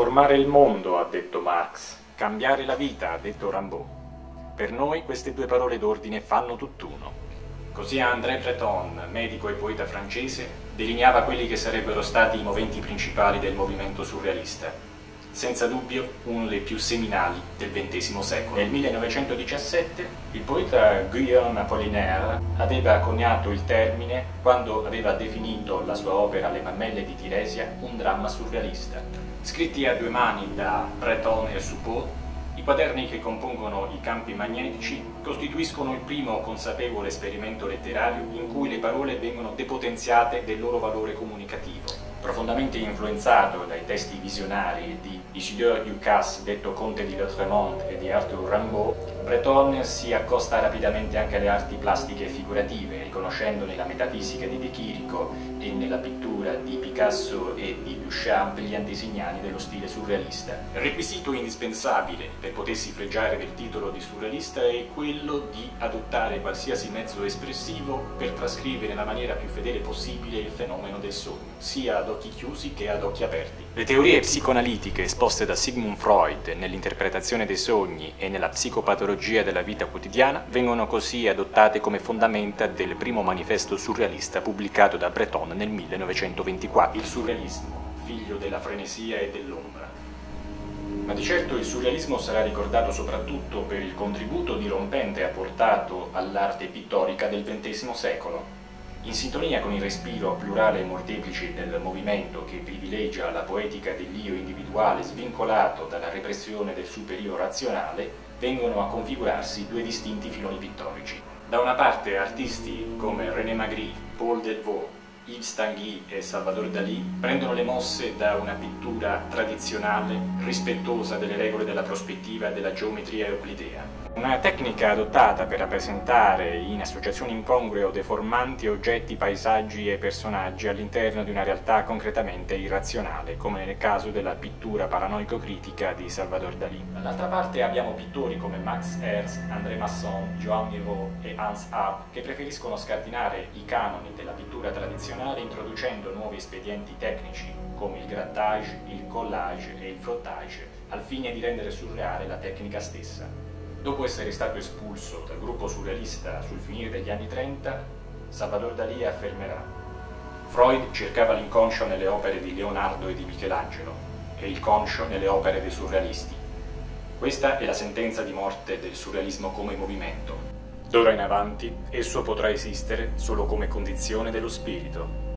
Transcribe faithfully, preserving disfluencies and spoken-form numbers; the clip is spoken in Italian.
Trasformare il mondo, ha detto Marx. Cambiare la vita, ha detto Rimbaud. Per noi queste due parole d'ordine fanno tutt'uno. Così André Breton, medico e poeta francese, delineava quelli che sarebbero stati i moventi principali del movimento surrealista, senza dubbio uno dei più seminali del ventesimo secolo. Nel millenovecentodiciassette il poeta Guillaume Apollinaire aveva coniato il termine quando aveva definito la sua opera Le Mammelle di Tiresia un dramma surrealista. Scritti a due mani da Breton e Soupault, i quaderni che compongono i campi magnetici costituiscono il primo consapevole esperimento letterario in cui le parole vengono depotenziate del loro valore comunicativo. Profondamente influenzato dai testi visionari di Isidore Ducasse, detto Conte di Lautréamont, e di Arthur Rimbaud, Breton si accosta rapidamente anche alle arti plastiche figurative, riconoscendo nella metafisica di De Chirico e nella pittura di Picasso e di Duchamp brillanti segnali dello stile surrealista. Il requisito indispensabile per potersi fregiare del titolo di surrealista è quello di adottare qualsiasi mezzo espressivo per trascrivere nella maniera più fedele possibile il fenomeno del sogno, sia ad occhi chiusi che ad occhi aperti. Le teorie psicoanalitiche esposte da Sigmund Freud nell'interpretazione dei sogni e nella psicopatologia della vita quotidiana vengono così adottate come fondamenta del primo manifesto surrealista pubblicato da Breton nel millenovecentoventiquattro. Il surrealismo, figlio della frenesia e dell'ombra. Ma di certo il surrealismo sarà ricordato soprattutto per il contributo dirompente apportato all'arte pittorica del ventesimo secolo. In sintonia con il respiro plurale e molteplice del movimento che privilegia la poetica dell'io individuale svincolato dalla repressione del superio razionale, vengono a configurarsi due distinti filoni pittorici. Da una parte artisti come René Magritte, Paul Delvaux, Yves Tanguy e Salvador Dalí prendono le mosse da una pittura tradizionale, rispettosa delle regole della prospettiva e della geometria euclidea. Una tecnica adottata per rappresentare in associazioni incongrue o deformanti oggetti, paesaggi e personaggi all'interno di una realtà concretamente irrazionale, come nel caso della pittura paranoico-critica di Salvador Dalí. Dall'altra parte abbiamo pittori come Max Ernst, André Masson, Joan Miró e Hans Arp, che preferiscono scardinare i canoni della pittura tradizionale introducendo nuovi espedienti tecnici, come il grattage, il collage e il frottage, al fine di rendere surreale la tecnica stessa. Dopo essere stato espulso dal gruppo surrealista sul finire degli anni trenta, Salvador Dalí affermerà: Freud cercava l'inconscio nelle opere di Leonardo e di Michelangelo e il conscio nelle opere dei surrealisti. Questa è la sentenza di morte del surrealismo come movimento. D'ora in avanti esso potrà esistere solo come condizione dello spirito.